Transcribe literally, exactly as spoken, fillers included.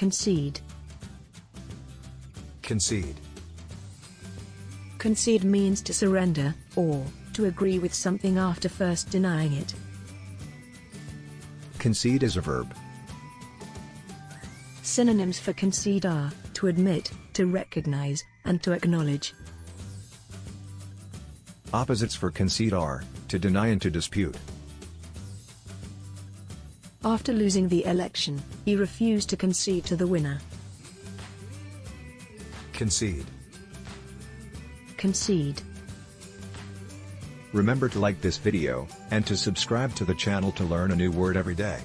Concede. Concede. Concede means to surrender, or to agree with something after first denying it. Concede is a verb. Synonyms for concede are to admit, to recognize, and to acknowledge. Opposites for concede are to deny and to dispute. After losing the election, he refused to concede to the winner. Concede. Concede. Remember to like this video, and to subscribe to the channel to learn a new word every day.